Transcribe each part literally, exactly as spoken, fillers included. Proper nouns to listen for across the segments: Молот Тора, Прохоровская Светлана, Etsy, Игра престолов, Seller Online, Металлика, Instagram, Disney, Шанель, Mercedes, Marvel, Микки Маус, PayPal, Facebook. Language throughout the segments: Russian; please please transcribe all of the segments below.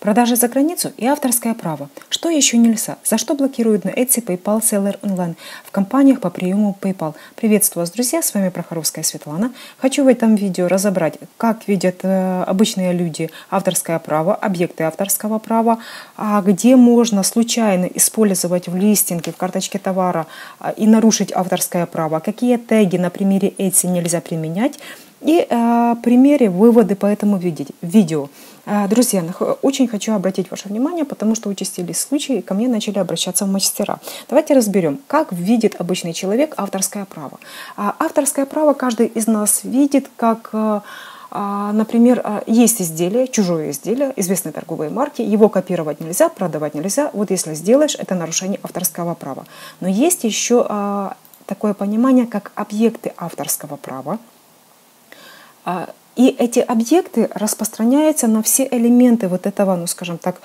Продажи за границу и авторское право. Что еще нельзя? За что блокируют на Etsy, PayPal, Seller Online в компаниях по приему PayPal? Приветствую вас, друзья, с вами Прохоровская Светлана. Хочу в этом видео разобрать, как видят э, обычные люди авторское право, объекты авторского права, а где можно случайно использовать в листинге, в карточке товара э, и нарушить авторское право, какие теги на примере Etsy нельзя применять и э, примеры, выводы по этому видео. Друзья, очень хочу обратить ваше внимание, потому что участились случаи, и ко мне начали обращаться мастера. Давайте разберем, как видит обычный человек авторское право. Авторское право каждый из нас видит как... Например, есть изделие, чужое изделие, известной торговой марки, его копировать нельзя, продавать нельзя. Вот если сделаешь, это нарушение авторского права. Но есть еще такое понимание, как объекты авторского права. И эти объекты распространяются на все элементы вот этого, ну скажем так,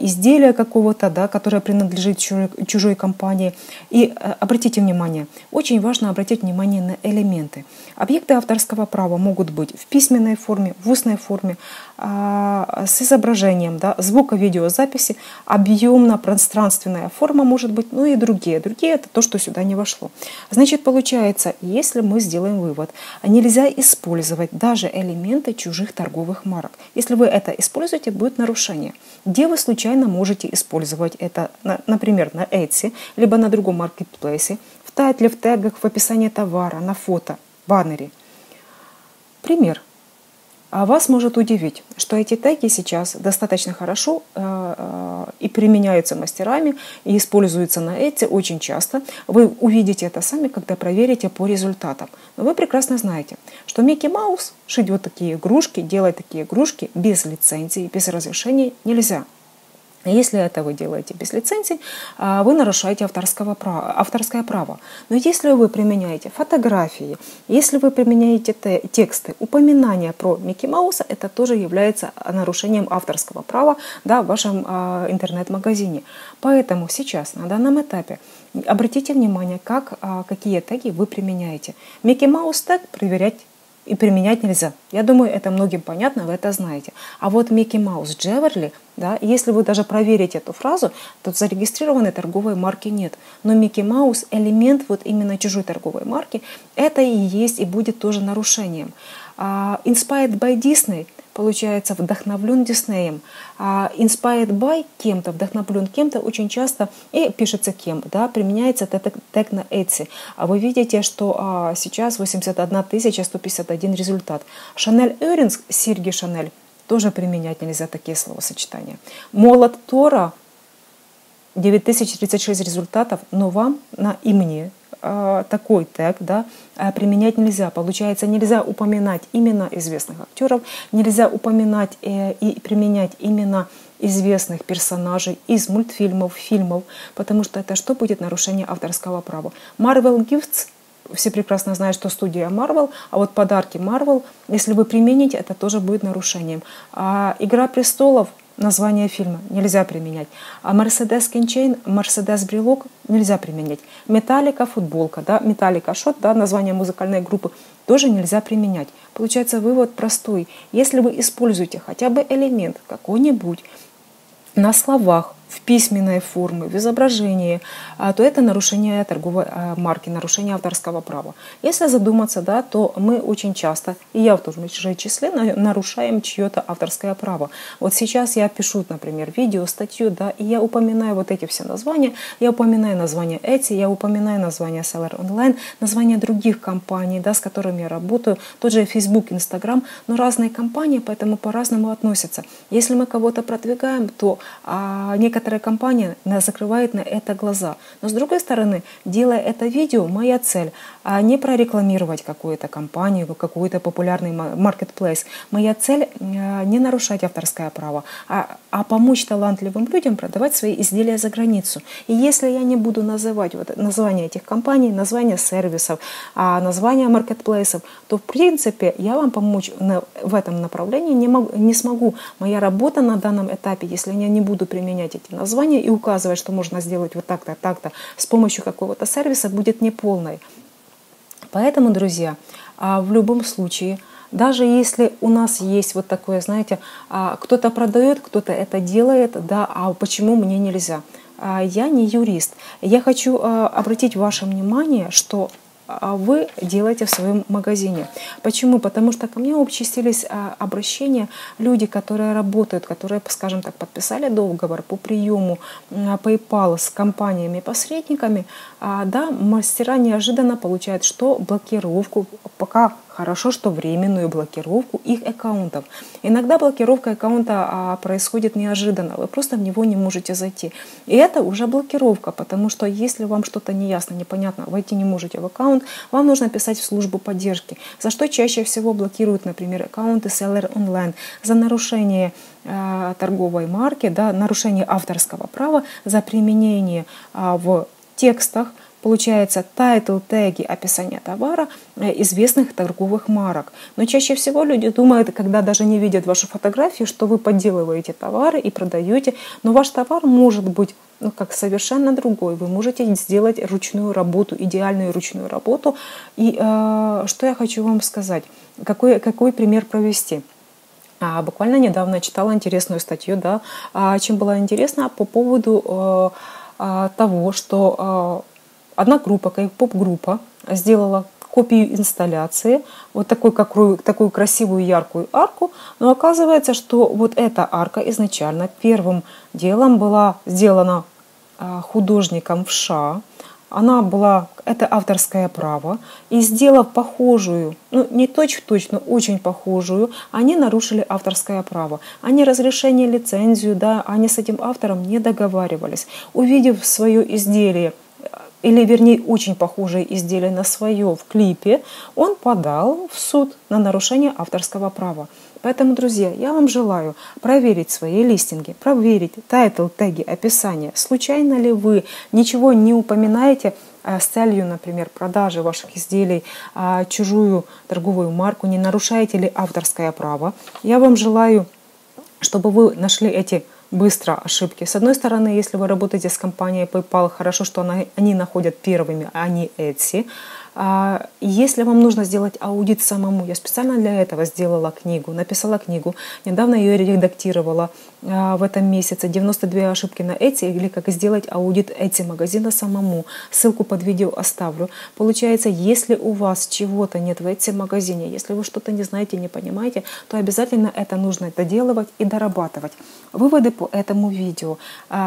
изделия какого-то, да, которое принадлежит чужой, чужой компании. И обратите внимание, очень важно обратить внимание на элементы. Объекты авторского права могут быть в письменной форме, в устной форме, с изображением, да, звуко-видеозаписи, объемно-пространственная форма может быть, ну и другие. Другие — это то, что сюда не вошло. Значит, получается, если мы сделаем вывод, нельзя использовать даже элементы чужих торговых марок. Если вы это используете, будет нарушение. Где вы случайно можете использовать это, например, на Etsy, либо на другом маркетплейсе, в тайтле, в тегах, в описании товара, на фото, баннере. Пример. А вас может удивить, что эти теги сейчас достаточно хорошо э, и применяются мастерами, и используются на Etsy очень часто. Вы увидите это сами, когда проверите по результатам. Но вы прекрасно знаете, что Микки Маус шить вот такие игрушки, делать такие игрушки без лицензии, без разрешения нельзя. Если это вы делаете без лицензий, вы нарушаете авторского права, авторское право. Но если вы применяете фотографии, если вы применяете тексты, упоминания про Микки Мауса, это тоже является нарушением авторского права, да, в вашем интернет-магазине. Поэтому сейчас, на данном этапе, обратите внимание, как, какие теги вы применяете. Микки Маус тег проверять и применять нельзя. Я думаю, это многим понятно, вы это знаете. А вот Микки Маус Джеверли, да, если вы даже проверите эту фразу, то зарегистрированной торговой марки нет. Но Микки Маус, элемент вот именно чужой торговой марки, это и есть, и будет тоже нарушением. Uh, inspired by Disney, получается, вдохновлен Диснеем. Uh, inspired by кем-то, вдохновлен кем-то, очень часто и пишется кем, да, применяется тег, тег на Etsy. А вы видите, что uh, сейчас восемьдесят одна тысяча сто пятьдесят один результат. Шанель Эринск, серьги Шанель, тоже применять нельзя такие словосочетания. Молот Тора, девять тысяч тридцать шесть результатов, но вам на и мне такой тег, да, применять нельзя. Получается, нельзя упоминать имена известных актеров, нельзя упоминать и применять имена известных персонажей из мультфильмов, фильмов, потому что это что будет? Нарушение авторского права. Marvel Gifts, все прекрасно знают, что студия Marvel, а вот подарки Marvel, если вы примените, это тоже будет нарушением. А «Игра престолов», название фильма нельзя применять. А Mercedes кинчейн, Mercedes брелок нельзя применять. Металлика футболка, да, Металлика шот, да, название музыкальной группы тоже нельзя применять. Получается, вывод простой. Если вы используете хотя бы элемент какой-нибудь на словах, в письменной форме, в изображении, то это нарушение торговой марки, нарушение авторского права. Если задуматься, да, то мы очень часто, и я в том же числе, нарушаем чье-то авторское право. Вот сейчас я пишу, например, видео, статью, да, и я упоминаю вот эти все названия, я упоминаю название Etsy, я упоминаю название Seller Online, название других компаний, да, с которыми я работаю, тот же Facebook, Instagram, но разные компании, поэтому по-разному относятся. Если мы кого-то продвигаем, то а, некоторые Некоторая компания закрывает на это глаза. Но с другой стороны, делая это видео, моя цель а не прорекламировать какую-то компанию, какой-то популярный маркетплейс. Моя цель а, не нарушать авторское право, а, а помочь талантливым людям продавать свои изделия за границу. И если я не буду называть вот названия этих компаний, названия сервисов, а, названия маркетплейсов, то в принципе я вам помочь на, в этом направлении не, могу, не смогу. Моя работа на данном этапе, если я не буду применять эти названия и указывать, что можно сделать вот так-то, так-то, с помощью какого-то сервиса, будет неполной. Поэтому, друзья, в любом случае Даже если у нас есть вот такое, знаете, кто-то продает, кто-то это делает, да, а почему мне нельзя? Я не юрист. Я хочу обратить ваше внимание, что вы делаете в своем магазине. Почему? Потому что ко мне обчастились обращения, люди, которые работают, которые, скажем так, подписали договор по приему PayPal с компаниями-посредниками, да, мастера неожиданно получают что? Блокировку, пока хорошо, что временную блокировку их аккаунтов. Иногда блокировка аккаунта происходит неожиданно, вы просто в него не можете зайти. И это уже блокировка, потому что если вам что-то неясно, непонятно, войти не можете в аккаунт, вам нужно писать в службу поддержки, за что чаще всего блокируют, например, аккаунты Seller Online, за нарушение э, торговой марки, да, нарушение авторского права, за применение э, в текстах, получается, тайтл, теги, описание товара известных торговых марок. Но чаще всего люди думают, когда даже не видят вашу фотографию, что вы подделываете товары и продаете. Но ваш товар может быть, ну, как совершенно другой. Вы можете сделать ручную работу, идеальную ручную работу. И э, что я хочу вам сказать? Какой, какой пример провести? А, буквально недавно читала интересную статью, да, а, чем была интересна, по поводу э, того, что... Э, Одна группа, поп-группа, сделала копию инсталляции, вот такой, как, такую красивую яркую арку, но оказывается, что вот эта арка изначально первым делом была сделана художником в США. Она была, это авторское право, и сделав похожую, ну не точь-в-точь, но очень похожую, они нарушили авторское право. Они разрешение, лицензию, да, они с этим автором не договаривались. Увидев свое изделие, или, вернее, очень похожие изделия на свое в клипе, он подал в суд на нарушение авторского права. Поэтому, друзья, я вам желаю проверить свои листинги, проверить тайтл, теги, описание. Случайно ли вы ничего не упоминаете с целью, например, продажи ваших изделий, чужую торговую марку, не нарушаете ли авторское право? Я вам желаю, чтобы вы нашли эти быстро ошибки. С одной стороны, если вы работаете с компанией PayPal, хорошо, что она, они находят первыми, а не Etsy. Если вам нужно сделать аудит самому, я специально для этого сделала книгу, написала книгу, недавно ее редактировала в этом месяце, девяносто две ошибки на Etsy, или как сделать аудит Etsy магазина самому, ссылку под видео оставлю. Получается, если у вас чего-то нет в Etsy магазине, если вы что-то не знаете, не понимаете, то обязательно это нужно доделывать и дорабатывать. Выводы по этому видео,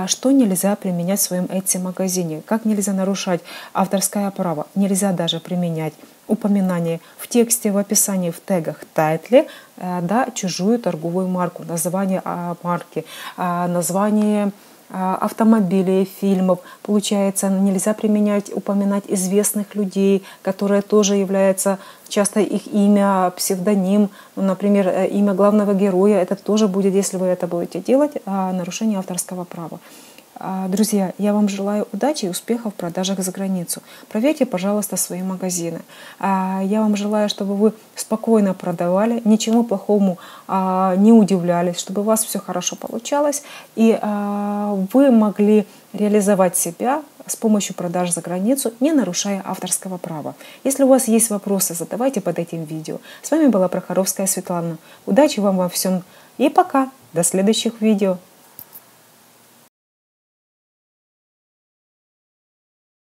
что нельзя применять в своем Etsy магазине, как нельзя нарушать авторское право, нельзя даже применять упоминание в тексте, в описании, в тегах, тайтле, да, чужую торговую марку, название марки, название автомобилей, фильмов. Получается, нельзя применять, упоминать известных людей, которые тоже являются, часто их имя, псевдоним, ну, например, имя главного героя, это тоже будет, если вы это будете делать, нарушение авторского права. Друзья, я вам желаю удачи и успехов в продажах за границу. Проверьте, пожалуйста, свои магазины. Я вам желаю, чтобы вы спокойно продавали, ничему плохому не удивлялись, чтобы у вас все хорошо получалось, и вы могли реализовать себя с помощью продаж за границу, не нарушая авторского права. Если у вас есть вопросы, задавайте под этим видео. С вами была Прохоровская Светлана. Удачи вам во всем и пока! До следующих видео!